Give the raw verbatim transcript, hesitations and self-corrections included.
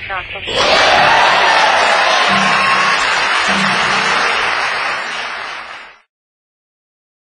Exacto.